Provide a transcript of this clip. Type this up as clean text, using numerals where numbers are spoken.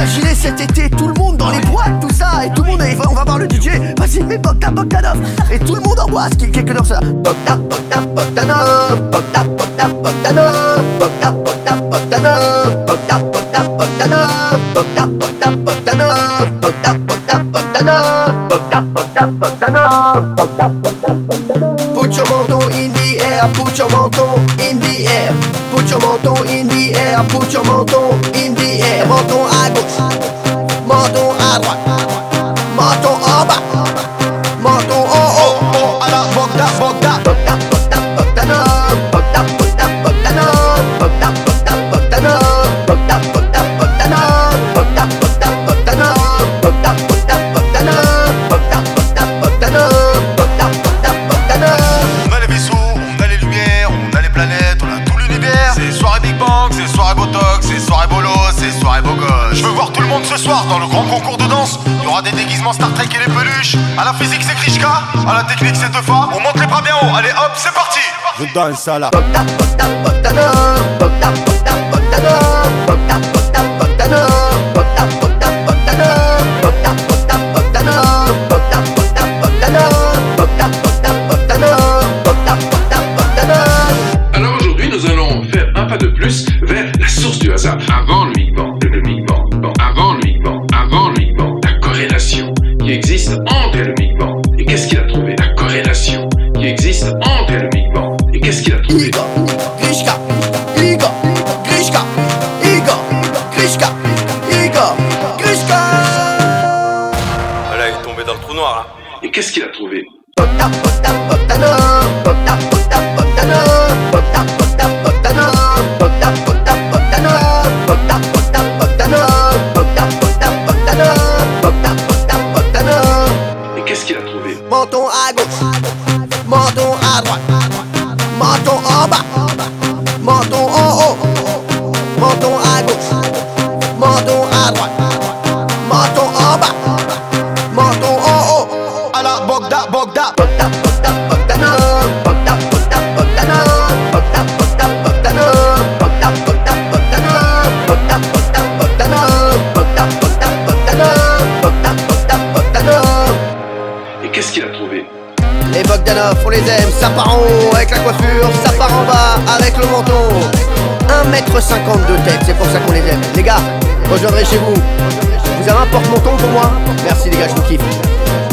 imaginez cet été, tout le monde dans les boîtes, tout ça, et tout le monde, on va voir le DJ, vas-y, Bogdanoff, et tout le monde en bois, qui quelques heures, ça. Put your menton in the air, put your menton in the air, put your menton in the air, put your menton in the air. Menton à gauche, menton à droite, menton en bas, menton en haut. Oh, alors Big Bang, c'est soirée Botox, c'est soirée Bolo, c'est soirée beau gosse. Je veux voir tout le monde ce soir dans le grand concours de danse. Il y aura des déguisements Star Trek et les peluches. À la physique c'est Grishka, à la technique c'est Tefa. On monte les bras bien haut, allez hop, c'est parti. Je danse à la vers la source du hasard. Avant le Big Bang, avant le Big Bang, la corrélation qui existe entre le Big Bang. Et qu'est-ce qu'il a trouvé? La corrélation qui existe entre le Big Bang. Et qu'est-ce qu'il a trouvé? Igor, Grishka, Igor, Grishka, Igor, Grishka, Igor, Grishka. Voilà, il est tombé dans le trou noir là. Et qu'est-ce qu'il a trouvé? Menton à gauche, menton à droite, menton en bas, menton en haut, menton à gauche, menton à droite, menton en bas, menton en haut. À la Bogdanoff. Qu'est-ce qu'il a trouvé? Les Bogdanoff, on les aime, ça part en haut, avec la coiffure, ça part en bas, avec le menton. 1,50 m de tête, c'est pour ça qu'on les aime. Les gars, moi je viendrai chez vous. Vous avez un porte-menton pour moi? Merci les gars, je vous kiffe.